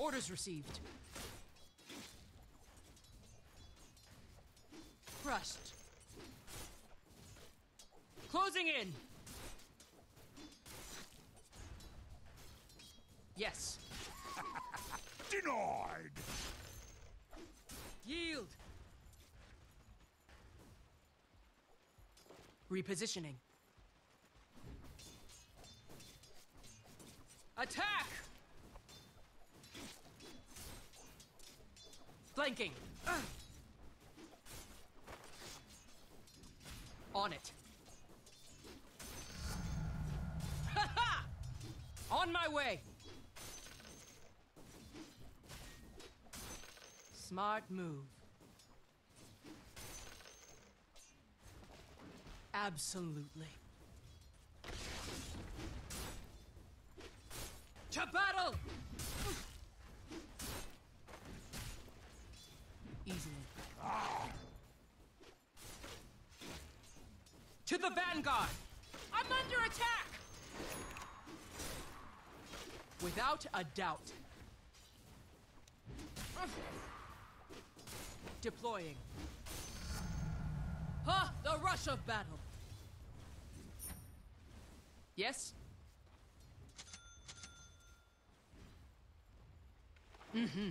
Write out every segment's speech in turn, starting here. Orders received. Crushed. Closing in. Yes. Denied. Yield. Repositioning. Attack! Flanking. On it. Ha ha! On my way. Smart move. Absolutely. To battle! Easily. Ah. To the vanguard! I'm under attack! Without a doubt. Deploying. Ha! The rush of battle! Yes? Mm-hmm.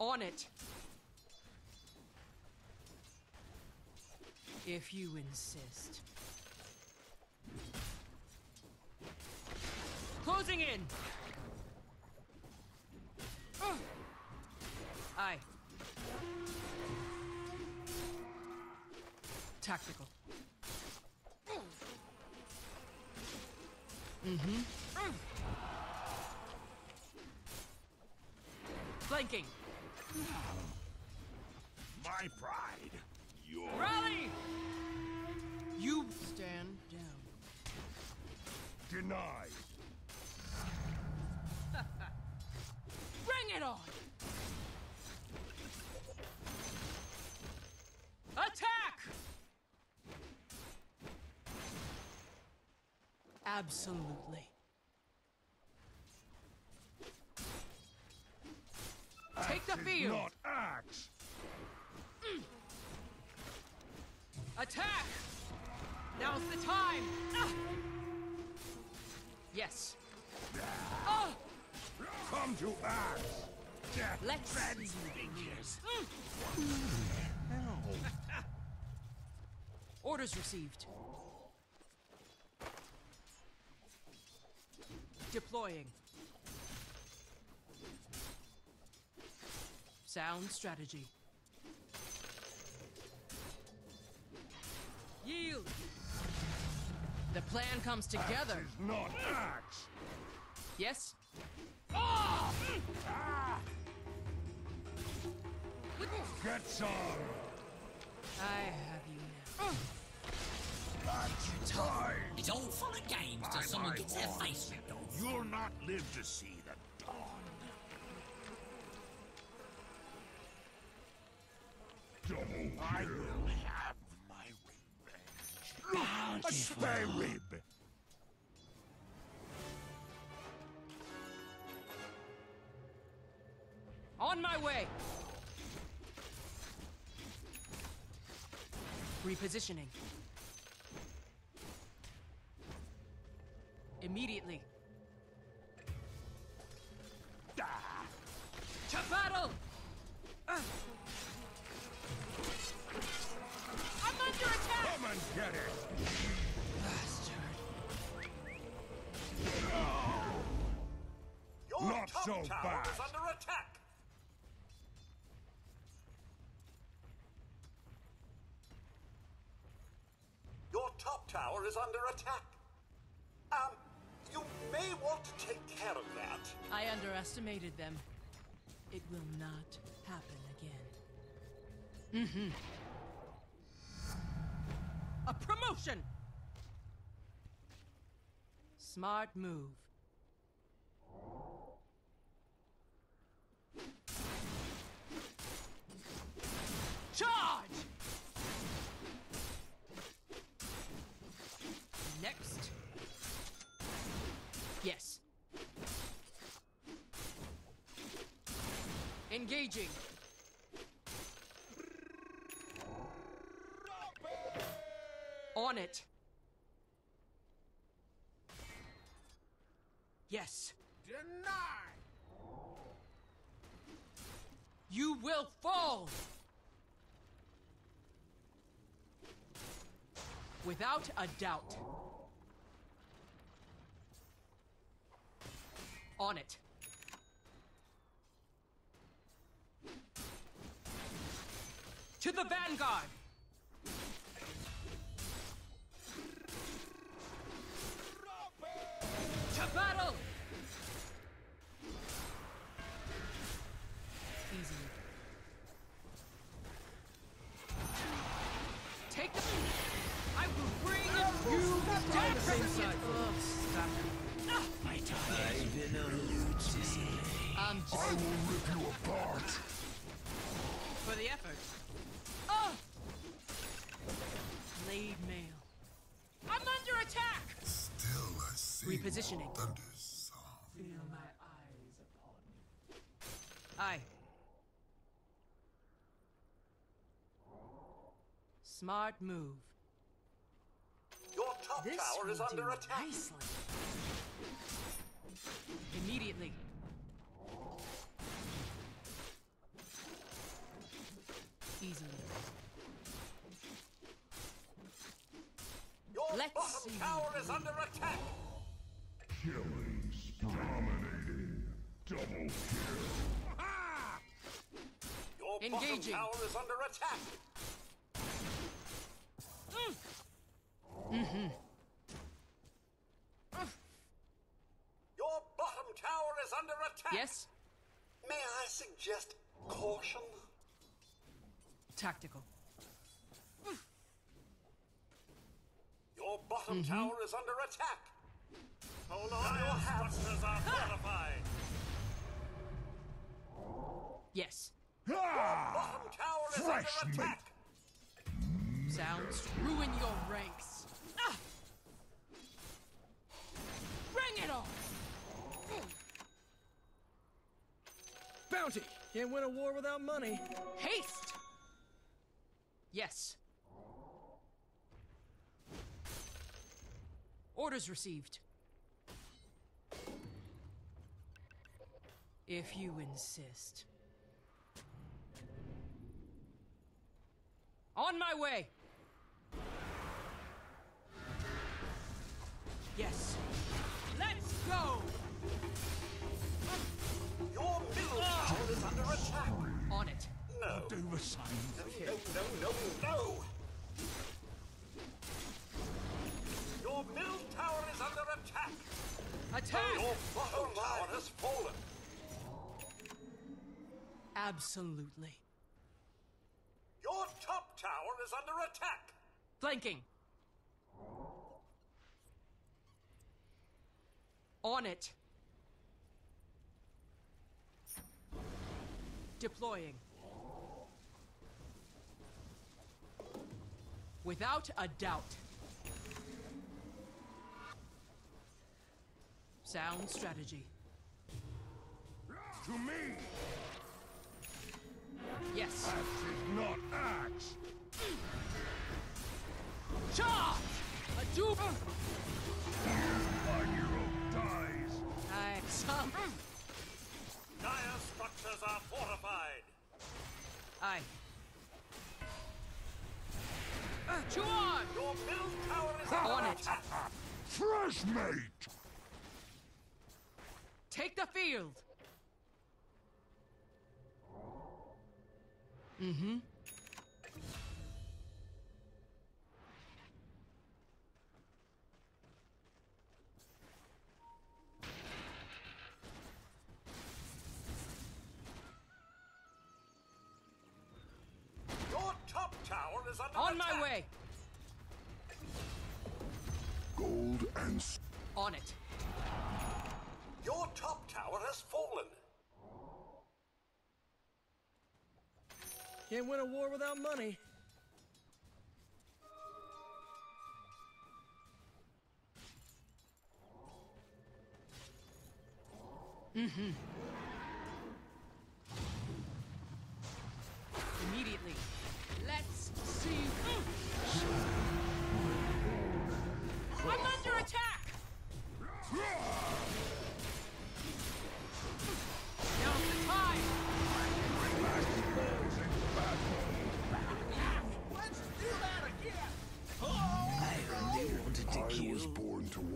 On it. If you insist. Closing in. Aye. Tactical. Mm-hmm. Flanking. My pride. Your rally. You stand down. Denied. Bring it on. Attack. Absolutely. Take the field. Not axe. Attack! Now's the time. Yes. Come to axe. Let's friends fingers. Orders received. Deploying. Sound strategy. Yield. The plan comes together. Axe is not axe. Yes. Oh! Ah! Get some. I have you now. Time. It's all fun and games till someone gets their face ripped off. You'll not live to see the dawn. I will have my revenge. A spare rib. On my way. Repositioning. Immediately. To battle! I'm under attack! Come and get it! Bastard. No. Not so bad! Is under attack! Your top tower is under attack! You may want to take care of that. I underestimated them. It will not happen again. Mm-hmm. A promotion! Smart move. Charge! Next. Yes. Engaging. On it. Yes. Deny. You will fall. Without a doubt. On it. To the vanguard. To battle. Easy. Take the. I will bring you down from inside. My target. I will rip you apart. For the effort. Oh! Blade mail. I'm under attack. Still I see. Repositioning. Feel my eyes upon you. Aye. Smart move. Your top this tower is under attack. Nicely. Immediately. Easily. Your bottom tower is under attack. Killing, promenading, double kill. Ha! Your engaging. Bottom tower is under attack. Your bottom tower is under attack. Yes. May I suggest caution? Tactical. Your bottom tower is under attack. Hold on, your structures are fortified. Yes. Your bottom tower is under attack. Sounds ruin your ranks. Ah! Bring it on! Bounty! Can't win a war without money. Haste! Yes. Orders received. If you insist. On my way! Yes. Let's go! Your middle tower is under attack. On it. No. Do the same. No. Your middle tower is under attack. Attack! Your bottom tower has fallen. Absolutely. Your top tower is under attack. Flanking. On it. Deploying. Without a doubt. Sound strategy. To me. Yes. Axe is not axe. Charge! A dupe. My hero dies. Axe. Dire structures are fortified. Aye. Chuan! Your middle tower is on it. Fresh mate. Take the field. Your top tower is under attack. On my way. Gold and on it. Your top tower has fallen. Can't win a war without money. Mm-hmm. Immediately. Let's see. I'm under attack! Now's the time! Let's do that again! I really wanted to kill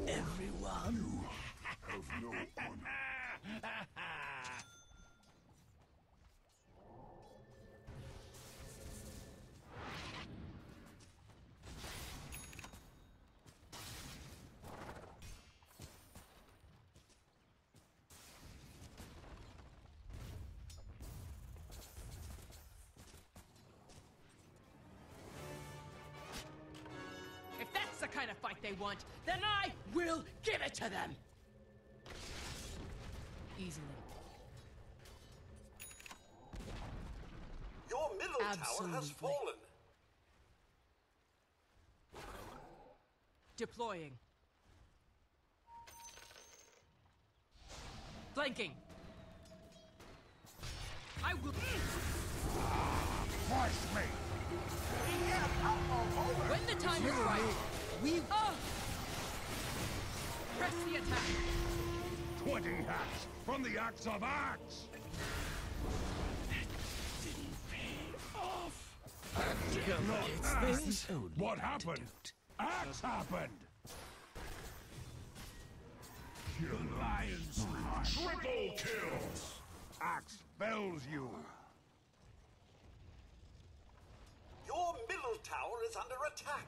everyone. You have no honor. If that's the kind of fight they want, then I will give it to them! Easily. Your middle tower has fallen. Deploying. Flanking. I will. Push me. When the time is right, we press the attack. 20 hacks from the axe of axe! That didn't pay off! It's what happened? Axe happened! Your lions! Triple kills! Axe spells you! Your middle tower is under attack!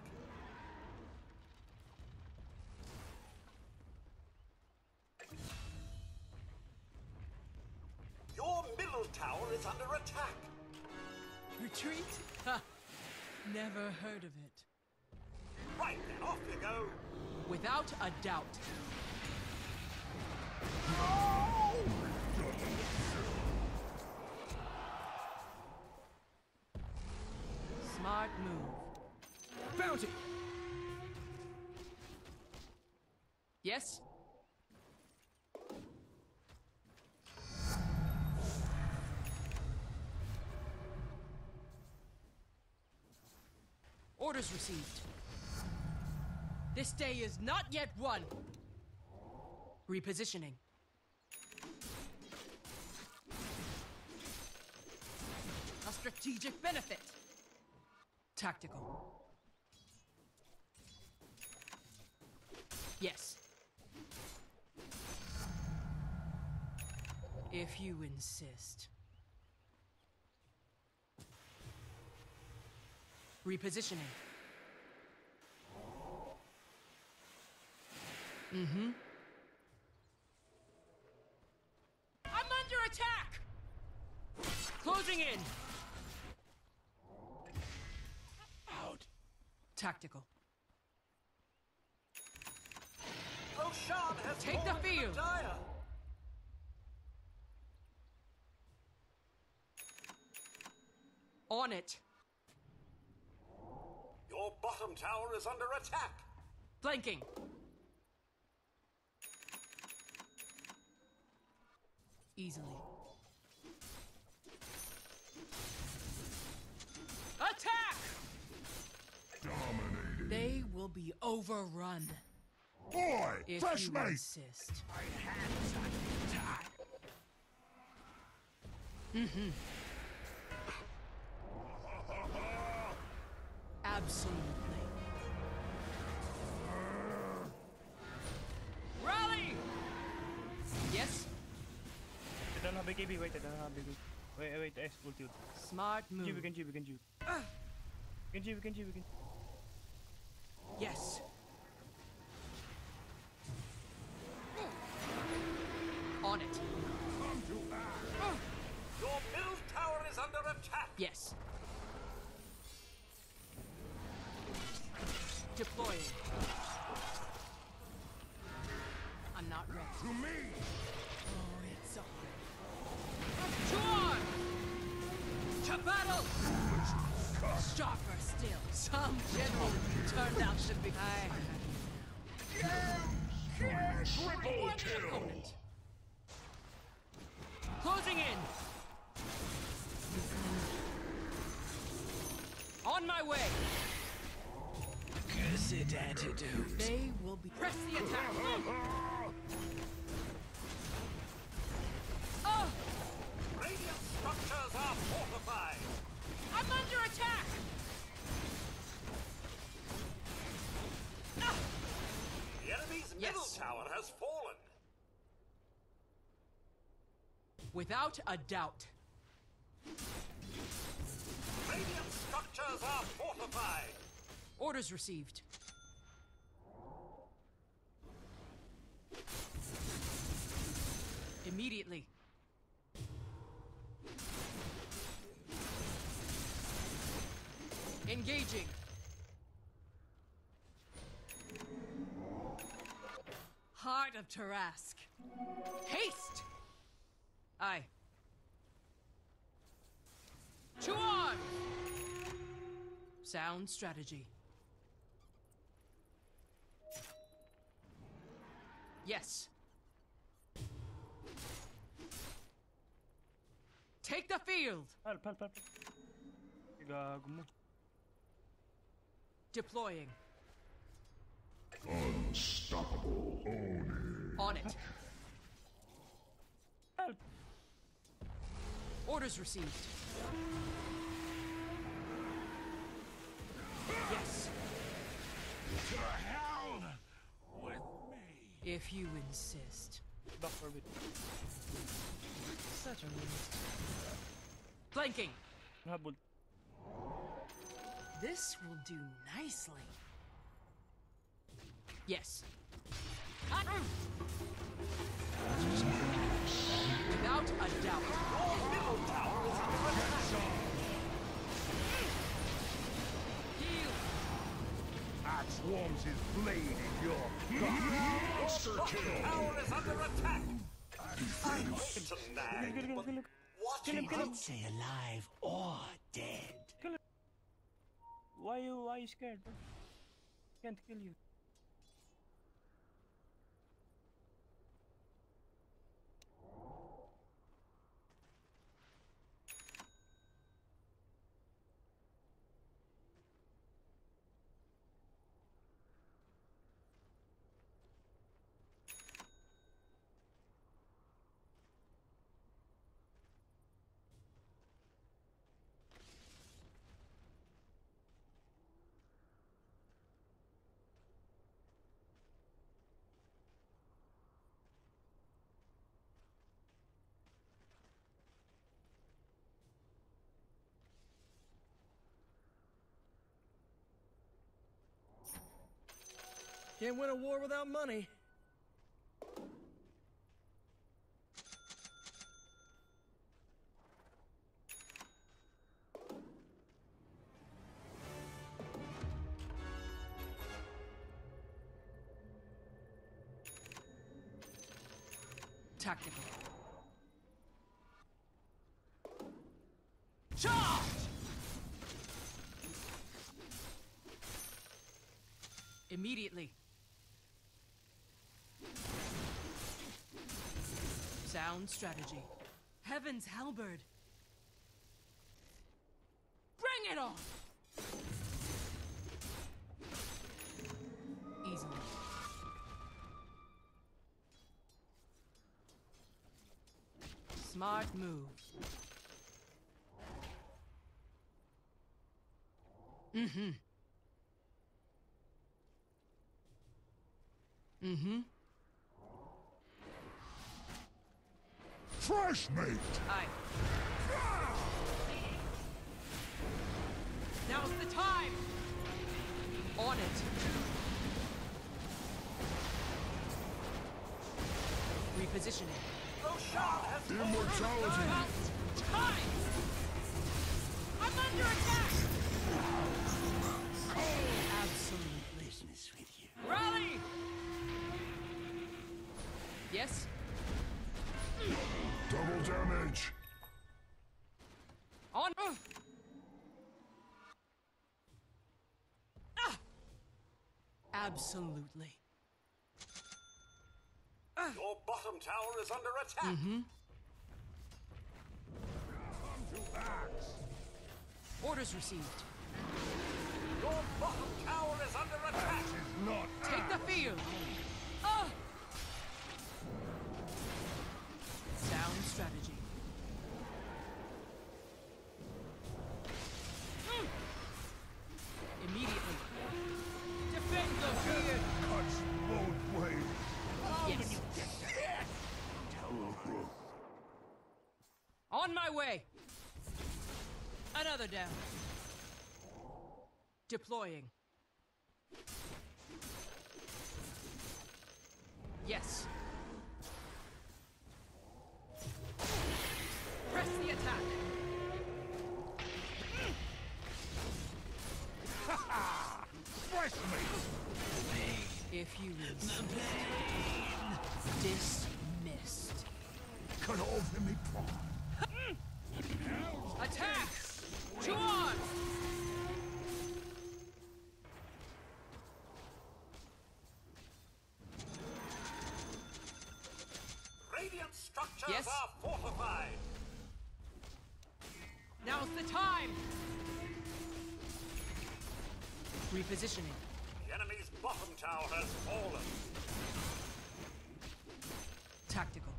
Your middle tower is under attack. Retreat? Ha! Never heard of it. Right then, off you go. Without a doubt. Oh! Smart move. Bounty. Yes. Orders received. This day is not yet won. Repositioning. A strategic benefit. Tactical. Yes. If you insist. Repositioning. Mm-hmm. I'm under attack! Closing in! Out. Tactical. Roshan has taken the field! Dire. On it. Your bottom tower is under attack! Flanking! Easily. Attack! Dominated. They will be overrun. Boy! If fresh mate! Insist. My hands are tied. Mm-hmm. Absolutely. Rally! Yes? I don't have a KB, wait, I don't have a KB. Wait, I exploded. Smart move. We can shoot. We can shoot. Yes. On it. Come to us. Your middle tower is under attack. Yes. Deploying. I'm not ready. To me! Oh, it's on! To battle! Sharper still. Some general turned out should be. I... Triple kill! Closing in. On my way. Cursed antidote. They will be. Press the attack. Oh! Radiant structures are fortified. I'm under attack. The enemy's middle tower has fallen. Without a doubt. Radiant structures are fortified. Orders received. Immediately. Engaging. Heart of Tarrasque. Haste! Aye. To on! Sound strategy. Yes. Take the field! Help. Deploying. Unstoppable. On it. Help. Orders received. Yes. To hell with me. If you insist. Not for me. Such a waste. Flanking. This will do nicely. Yes. Without a doubt. Your middle tower is under attack. Heal. Axe warms his blade in your gut. Your tower is under attack. I'm waiting to nag. Watching him stay alive or dead. Why are you scared? Can't kill you. Can't win a war without money. Tactical. Charge! Immediately. Sound strategy. Heaven's halberd. Bring it on! Easily. Smart move. Fresh mate! Aye. Now's the time! On it. Repositioning. Roshan has immortality! Time! I'm under attack! Absolute business with you. Rally! Yes? Double damage. On. Absolutely. Your bottom tower is under attack. attacks. Orders received. Your bottom tower is under attack. Not take the field. Ah! Sound strategy. Immediately. Defend the field. Cuts both ways. Yes. Yes. Tower. On my way. Another down. Deploying. Yes. Press the attack. Ha Press me. If you resist, dismissed. Cut off the me pride. Attack. Charge. Yes. Are fortified. Now's the time. Repositioning. The enemy's bottom tower has fallen. Tactical.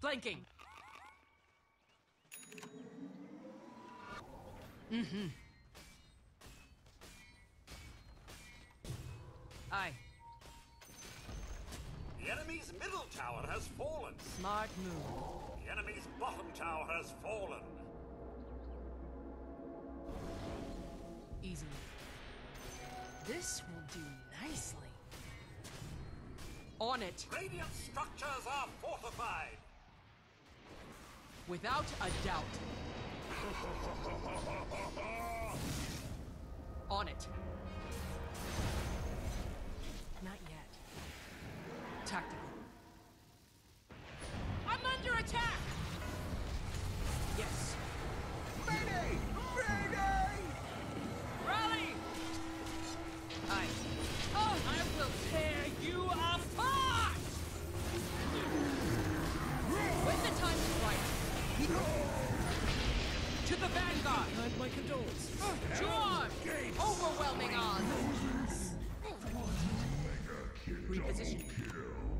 Flanking. Mm-hmm. Aye. The enemy's middle tower has fallen. Smart move. The enemy's bottom tower has fallen. Easily. This will do nicely. On it. Radiant structures are fortified. Without a doubt. On it. Not yet. Tactical. I'm under attack! Yes. Mayday! Mayday! Rally! I will tear you apart! When the time is right. No. To the vanguard! And my condolences. George! Overwhelming odds! Reposition.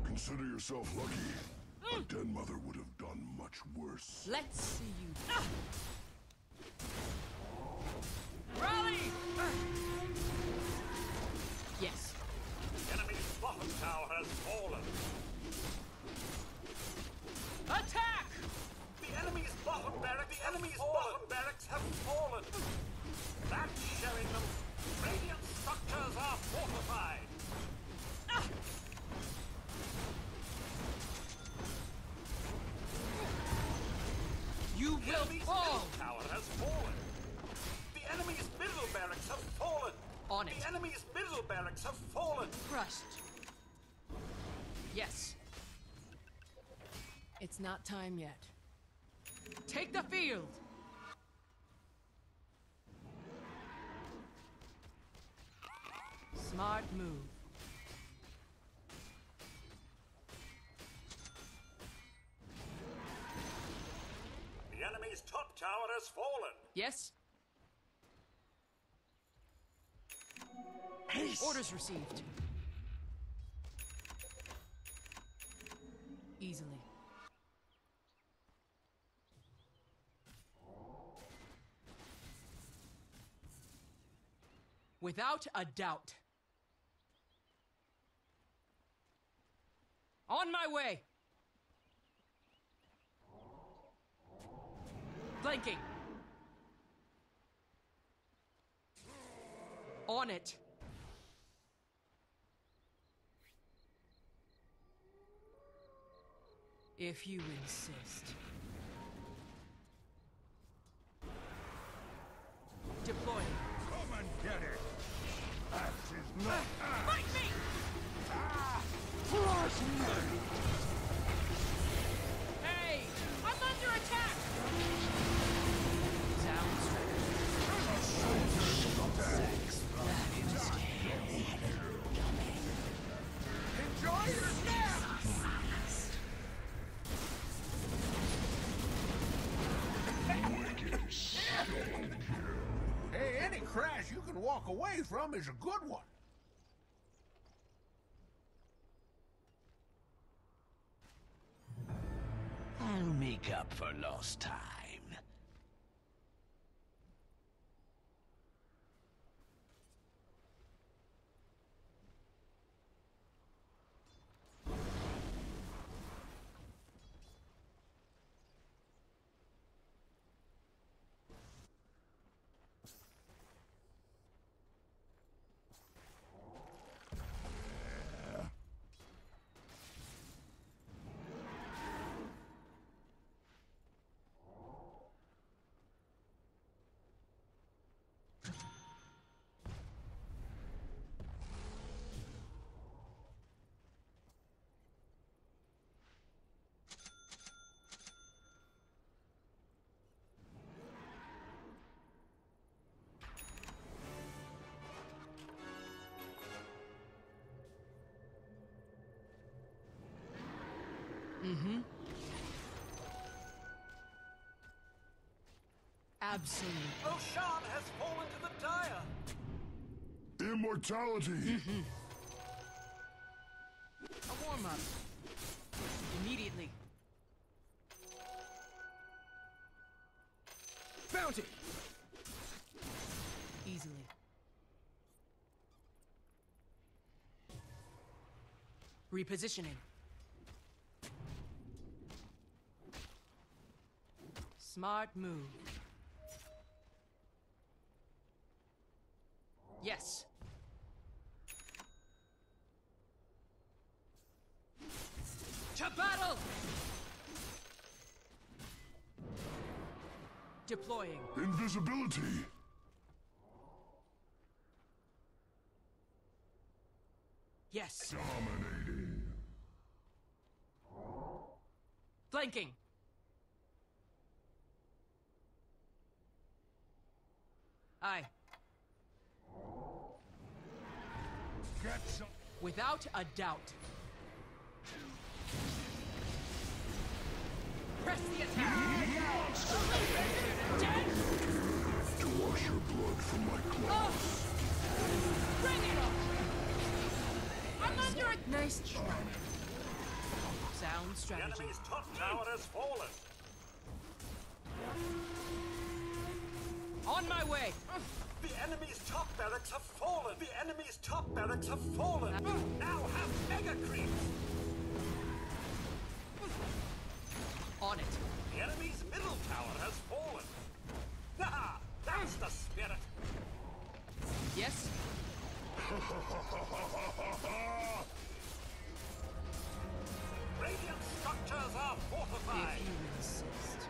Consider yourself lucky. A dead mother would have done much worse. Let's see you. Rally! Yes. The enemy's bottom tower has fallen. Attack! The enemy's bottom barracks. The enemy's bottom barracks have fallen. That's showing them. Radiant structures are fortified. You will fall! The enemy's middle tower has fallen! The enemy's middle barracks have fallen! On it! The enemy's middle barracks have fallen! Crushed! Yes! It's not time yet. Take the field! Smart move. The enemy's top tower has fallen. Yes. Haste. Orders received. Easily. Without a doubt. On my way. Flanking. On it. If you insist. Deploy. Come and get it. That is not axe. Fight me! Crush me! Hey! I'm under attack! Enjoy your nap! Any crash you can walk away from is a good one. I'll make up for lost time. Mm-hmm. Absolutely. Roshan has fallen to the Dire. Immortality. Mm-hmm. A warm-up. Immediately. Bounty. Easily. Repositioning. Smart move. Yes. To battle! Deploying. Invisibility. Yes. Dominating. Flanking. Aye. Without a doubt. Press the attack! To wash your blood from my clothes. Bring it up! I'm under a nice try. Sound strategy. The enemy's top tower has fallen. On my way! The enemy's top barracks have fallen! The enemy's top barracks have fallen! Now have mega creeps! On it! The enemy's middle tower has fallen! Nah! That's the spirit! Yes? Radiant structures are fortified! If you insist.